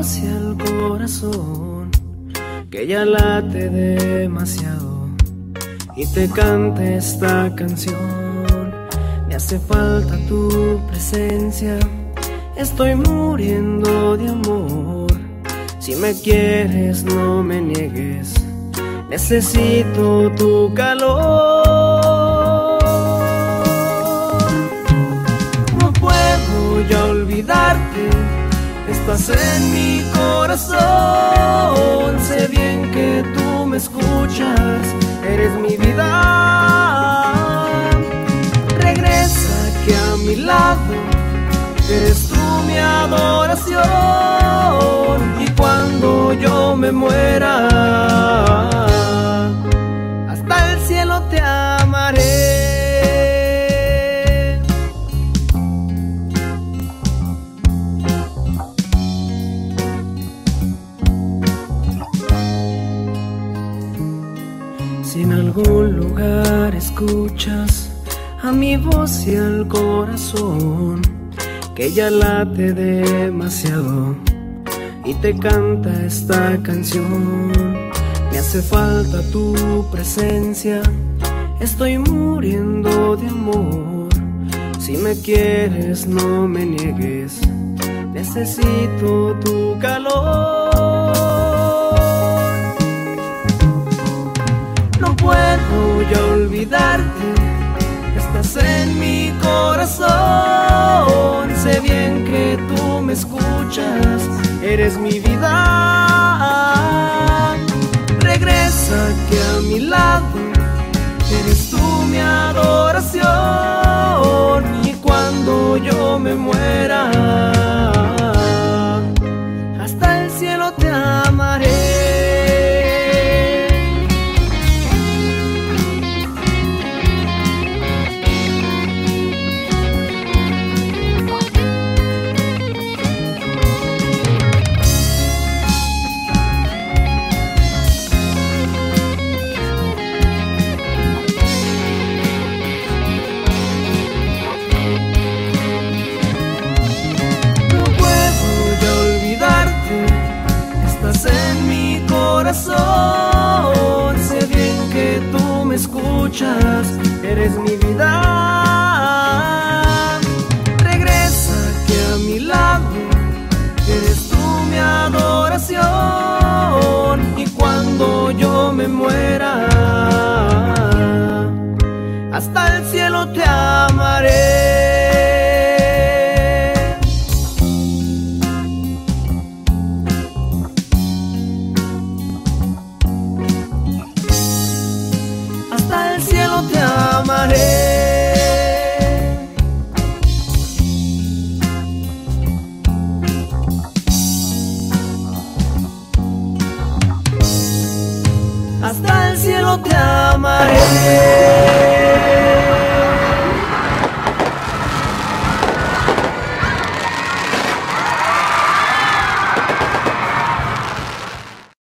hacia el corazón, que ya late demasiado, y te cante esta canción. Me hace falta tu presencia, estoy muriendo de amor. Si me quieres no me niegues, necesito tu calor. No puedo ya olvidarte, estás en mi corazón. Sé bien que tú me escuchas, eres mi vida. Regresa que a mi lado eres tú mi adoración. Y cuando yo me muera, hasta el cielo te amaré. Si en algún lugar escuchas a mi voz y al corazón, que ya late demasiado y te canta esta canción. Me hace falta tu presencia, estoy muriendo de amor. Si me quieres no me niegues, necesito tu calor. No puedo ya olvidarte, estás en mi corazón. Sé bien que tú me escuchas, eres mi vida. Regresa que a mi lado eres tú mi adoración. Y cuando yo me muera, hasta el cielo te amaré. Sé bien que tú me escuchas, eres mi vida. Regresa que a mi lado eres tú mi adoración. Y cuando yo me muera, hasta el cielo te amaré. Hasta el cielo te amaré. Hasta el cielo te amaré.